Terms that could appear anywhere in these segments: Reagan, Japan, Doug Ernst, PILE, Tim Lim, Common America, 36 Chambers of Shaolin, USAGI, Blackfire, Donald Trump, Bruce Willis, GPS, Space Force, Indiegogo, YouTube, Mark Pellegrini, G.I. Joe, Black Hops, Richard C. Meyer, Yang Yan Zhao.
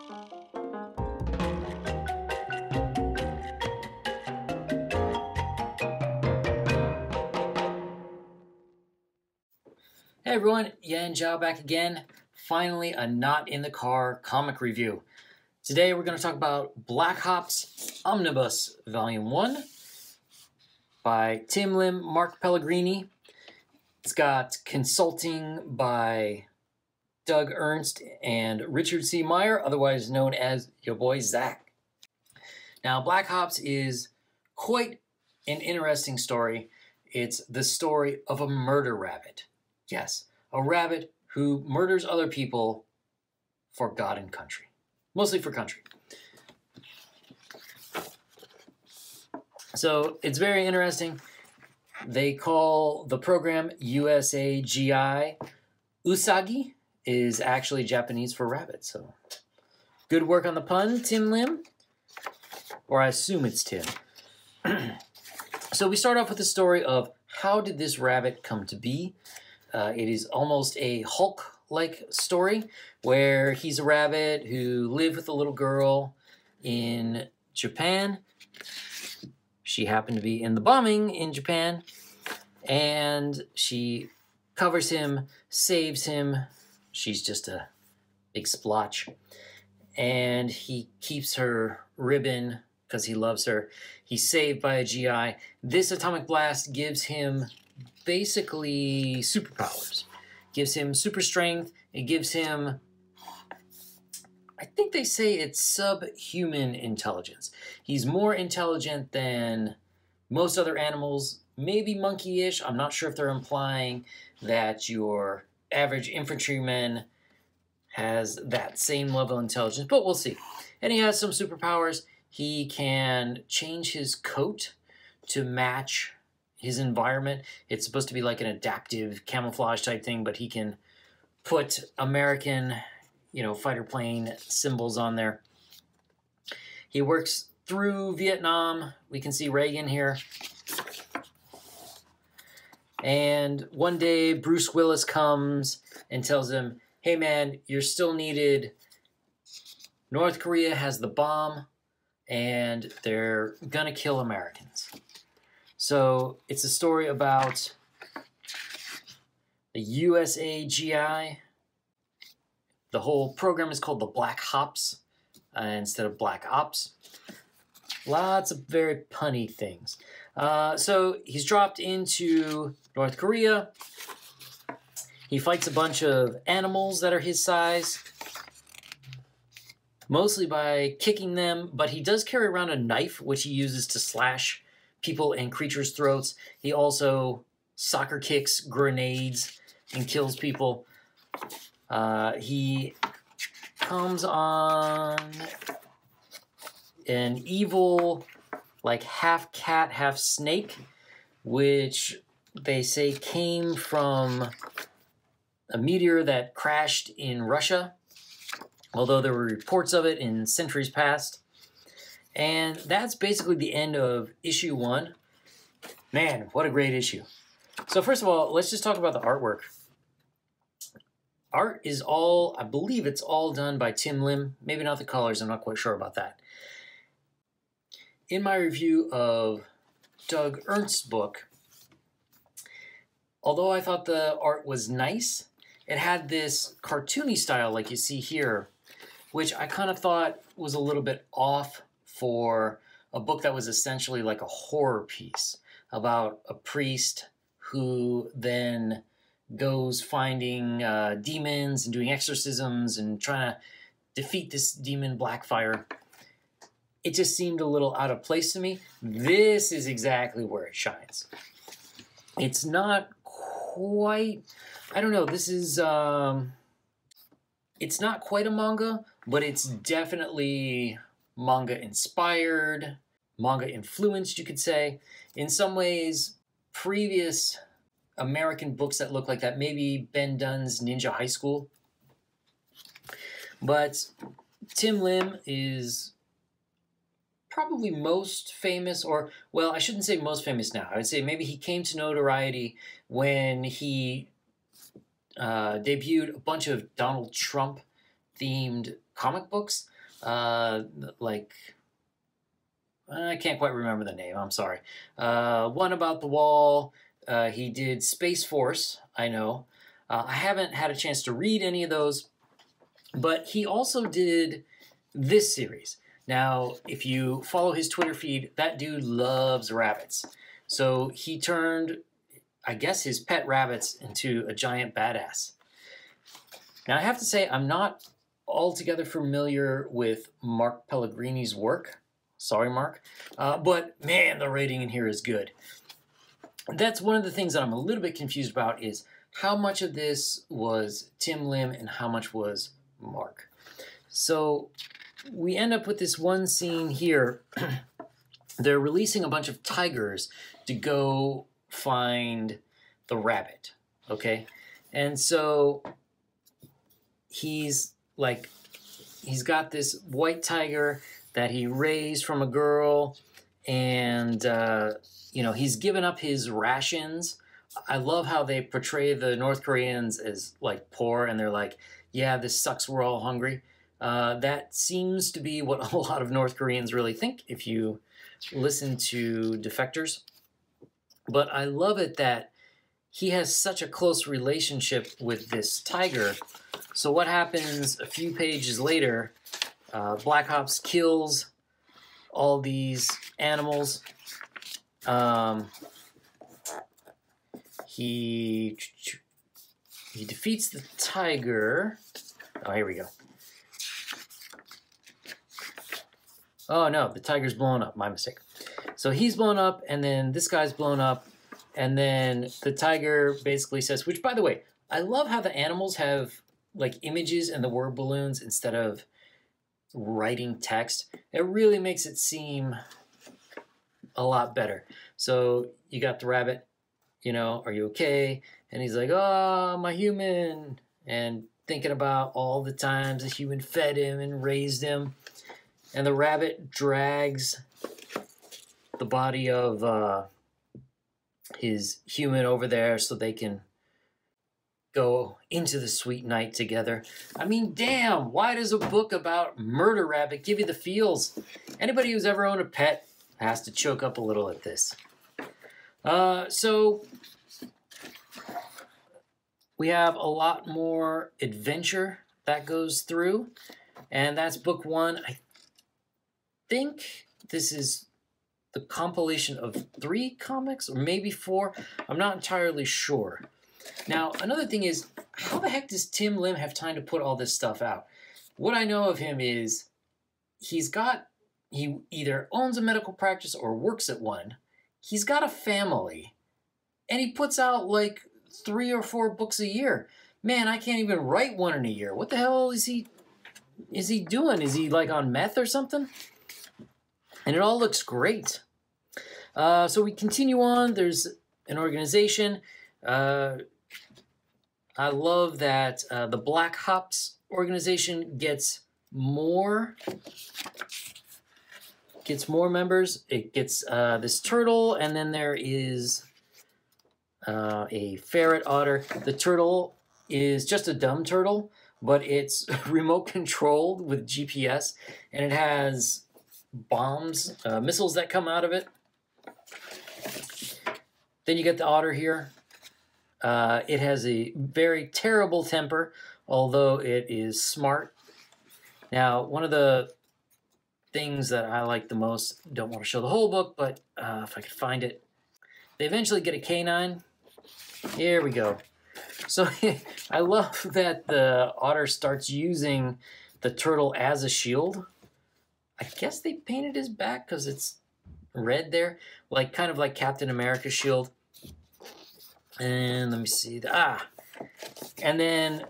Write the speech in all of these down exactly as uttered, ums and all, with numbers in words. Hey everyone, Yan Zhao back again. Finally, a Not in the Car comic review. Today we're going to talk about Black Hops Omnibus Volume one by Tim Lim, Mark Pellegrini. It's got consulting by Doug Ernst and Richard C. Meyer, otherwise known as your boy Zach. Now, Black Hops is quite an interesting story. It's the story of a murder rabbit. Yes, a rabbit who murders other people for God and country. Mostly for country. So it's very interesting. They call the program U S A G I. U S A G I is actually Japanese for rabbit. So good work on the pun, Tim Lim. Or I assume it's Tim. So we start off with the story of how did this rabbit come to be? Uh, it is almost a Hulk-like story where he's a rabbit who lived with a little girl in Japan. She happened to be in the bombing in Japan, and she covers him, saves him. She's just a big splotch. And he keeps her ribbon because he loves her. He's saved by a G I. This atomic blast gives him basically superpowers. Gives him super strength. It gives him, I think they say it's subhuman intelligence. He's more intelligent than most other animals, maybe monkey-ish. I'm not sure if they're implying that your average infantryman has that same level of intelligence, but we'll see. And he has some superpowers. He can change his coat to match his environment. It's supposed to be like an adaptive camouflage type thing, but he can put American, you know, fighter plane symbols on there. He works through Vietnam. We can see Reagan here. And one day Bruce Willis comes and tells him, hey man, you're still needed. North Korea has the bomb and they're gonna kill Americans. So it's a story about the U S A G I. The whole program is called the Black Hops uh, instead of Black Ops. Lots of very punny things. Uh, so he's dropped into North Korea. He fights a bunch of animals that are his size, mostly by kicking them, but he does carry around a knife, which he uses to slash people and creatures' throats. He also soccer kicks grenades and kills people. Uh, he comes on an evil, like half cat, half snake, which they say came from a meteor that crashed in Russia, although there were reports of it in centuries past. And that's basically the end of issue one. Man, what a great issue. So first of all, let's just talk about the artwork. Art is all, I believe it's all done by Tim Lim. Maybe not the colors, I'm not quite sure about that. In my review of Doug Ernst's book, although I thought the art was nice, it had this cartoony style like you see here, which I kind of thought was a little bit off for a book that was essentially like a horror piece about a priest who then goes finding uh, demons and doing exorcisms and trying to defeat this demon Blackfire. It just seemed a little out of place to me. This is exactly where it shines. It's not quite, I don't know, this is, um, it's not quite a manga, but it's definitely manga inspired, manga influenced, you could say. In some ways, previous American books that look like that, maybe Ben Dunn's Ninja High School. But Tim Lim is probably most famous, or, well, I shouldn't say most famous now. I would say maybe he came to notoriety when he uh, debuted a bunch of Donald Trump themed comic books, uh, like, I can't quite remember the name, I'm sorry. Uh, one about the wall, uh, he did Space Force, I know. Uh, I haven't had a chance to read any of those, but he also did this series. Now, if you follow his Twitter feed, that dude loves rabbits. So he turned, I guess, his pet rabbits into a giant badass. Now, I have to say, I'm not altogether familiar with Mark Pellegrini's work. Sorry, Mark. Uh, but, man, the rating in here is good. That's one of the things that I'm a little bit confused about is how much of this was Tim Lim and how much was Mark. So we end up with this one scene here. They're releasing a bunch of tigers to go find the rabbit, okay? And so he's like, he's got this white tiger that he raised from a girl, and, uh, you know, he's given up his rations. I love how they portray the North Koreans as, like, poor, and they're like, yeah, this sucks, we're all hungry. Uh, that seems to be what a lot of North Koreans really think if you listen to defectors. But I love it that he has such a close relationship with this tiger. So what happens a few pages later, uh, Black Hops kills all these animals. Um, he, he defeats the tiger. Oh, here we go. Oh no, the tiger's blown up, my mistake. So he's blown up, and then this guy's blown up, and then the tiger basically says, which by the way, I love how the animals have like images and the word balloons instead of writing text. It really makes it seem a lot better. So you got the rabbit, you know, are you okay? And he's like, oh, I'm a human. And thinking about all the times a human fed him and raised him. And the rabbit drags the body of uh, his human over there so they can go into the sweet night together. I mean, damn, why does a book about murder rabbit give you the feels? Anybody who's ever owned a pet has to choke up a little at this. Uh, so we have a lot more adventure that goes through. And that's book one. I I think this is the compilation of three comics or maybe four. I'm not entirely sure. Now, another thing is, how the heck does Tim Lim have time to put all this stuff out? What I know of him is he's got, he either owns a medical practice or works at one. He's got a family, and he puts out like three or four books a year. Man, I can't even write one in a year. What the hell is he, is he doing? Is he like on meth or something? And it all looks great. Uh, so we continue on. There's an organization. Uh, I love that uh, the Black Hops organization gets more, gets more members. It gets uh, this turtle, and then there is uh, a ferret otter. The turtle is just a dumb turtle, but it's remote controlled with G P S, and it has bombs, uh, missiles that come out of it. Then you get the otter here. Uh, it has a very terrible temper, although it is smart. Now, one of the things that I like the most, don't want to show the whole book, but uh, if I could find it, they eventually get a canine. Here we go. So I love that the otter starts using the turtle as a shield. I guess they painted his back because it's red there, like kind of like Captain America's shield. And let me see. Ah, and then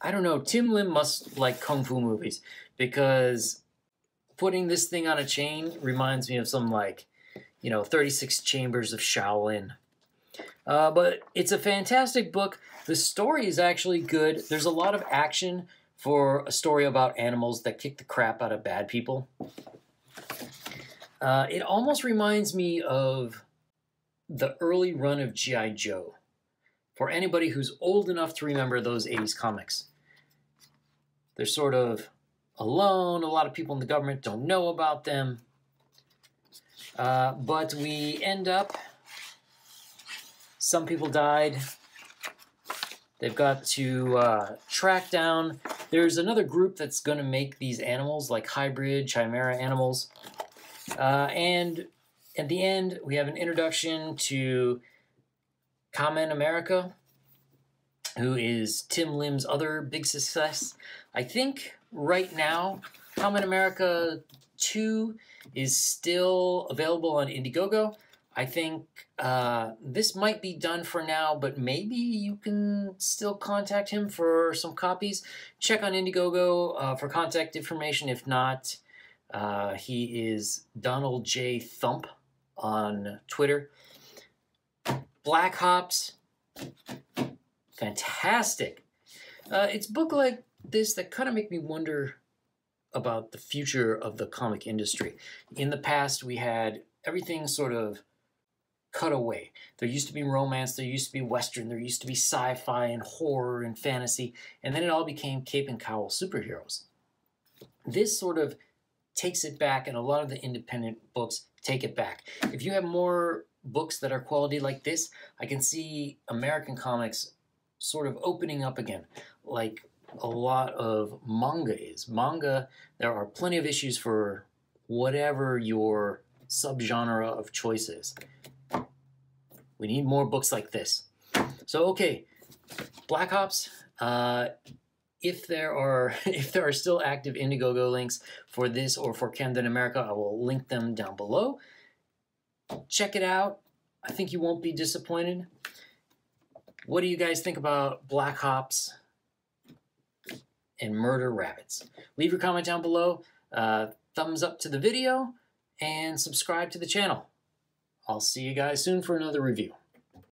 I don't know. Tim Lim must like kung fu movies because putting this thing on a chain reminds me of some like, you know, thirty-six Chambers of Shaolin. Uh, but it's a fantastic book. The story is actually good. There's a lot of action for a story about animals that kick the crap out of bad people. Uh, it almost reminds me of the early run of G I Joe, for anybody who's old enough to remember those eighties comics. They're sort of alone. A lot of people in the government don't know about them. Uh, but we end up, some people died. They've got to uh, track down. There's another group that's going to make these animals, like hybrid, chimera animals. Uh, and at the end, we have an introduction to Common America, who is Tim Lim's other big success. I think right now, Common America two is still available on Indiegogo. I think uh, this might be done for now, but maybe you can still contact him for some copies. Check on Indiegogo uh, for contact information. If not, uh, he is Donald J. Thump on Twitter. Black Hops, fantastic. Uh, it's books like this that kind of make me wonder about the future of the comic industry. In the past, we had everything sort of cut away. There used to be romance, there used to be Western, there used to be sci-fi and horror and fantasy, and then it all became cape and cowl superheroes. This sort of takes it back, and a lot of the independent books take it back. If you have more books that are quality like this, I can see American comics sort of opening up again, like a lot of manga is. Manga, there are plenty of issues for whatever your subgenre of choice is. We need more books like this. So okay, Black Hops. Uh, if there are if there are still active Indiegogo links for this or for Camden America, I will link them down below. Check it out. I think you won't be disappointed. What do you guys think about Black Hops and Murder Rabbits? Leave your comment down below. Uh, thumbs up to the video and subscribe to the channel. I'll see you guys soon for another review.